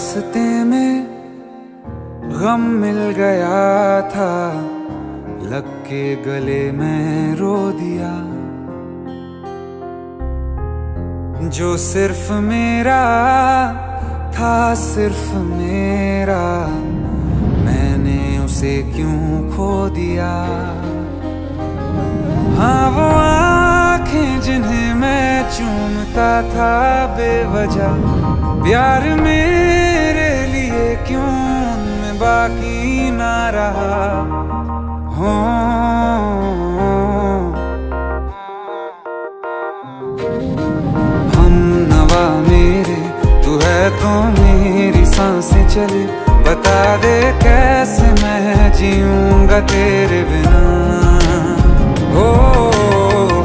रास्ते में गम मिल गया था, लग के गले में रो दिया। जो सिर्फ मेरा था सिर्फ मेरा, मैंने उसे क्यों खो दिया। हाँ वो आँखें जिन्हें मैं चूमता था बेवजह, प्यार मेरे लिए क्यों उनमें बाकी ना रहा। हो हमनवा मेरे तू है तो मेरी सांसें चले, बता दे कैसे मैं जीऊंगा तेरे बिना। ओ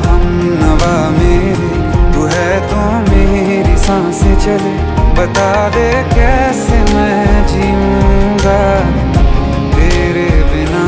हमनवा मेरे तू है तो मेरी सांसें चले, बता दे कैसे मैं जीऊंगा तेरे बिना।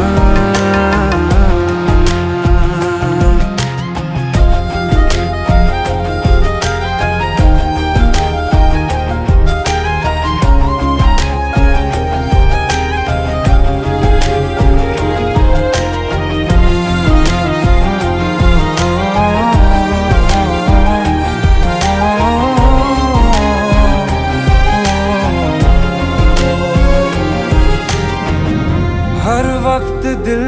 हर वक्त दिल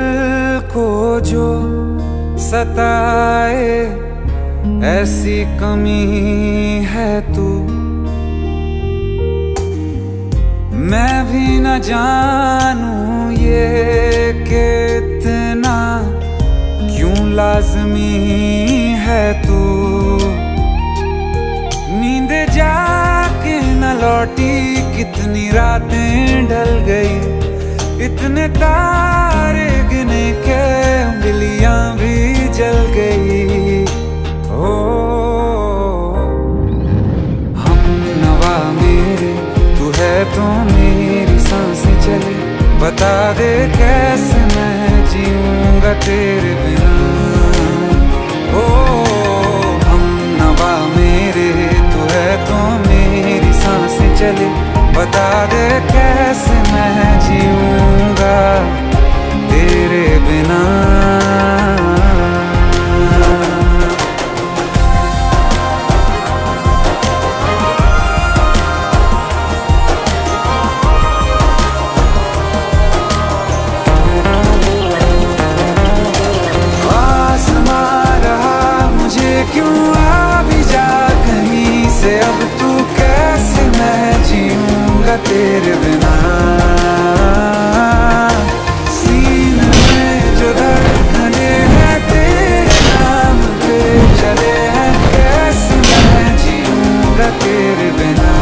को जो सताए, ऐसी कमी है तू। मैं भी न जानूं ये कितना क्यों लाजमी है तू। नींद जाके न लौटी, कितनी रातें ढल गई, इतने तारे गिने के उंगलियां भी जल गई। ओ हमनवा मेरे तू है तो मेरी सांसें चले, बता दे कैसे मैं जीऊंगा तेरे बिना। ओ हमनवा मेरे तू है तो मेरी सांसें चले, बता दे कैसे मैं जीऊंगा तेरे बिना। पास रहा मुझे क्यों, आ भी जा कहीं से अब तू, कैसे मैं जीऊंगा तेरे बिना। सीने में जो धड़कने हैं तेरे नाम पे चले हैं, कैसे मैं जीऊंगा तेरे बिना।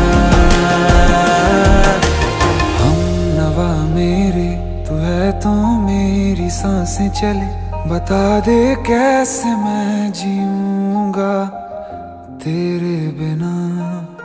हमनवा मेरे तू है तो मेरी सांसें चले, बता दे कैसे मैं जीऊंगा तेरे बिना।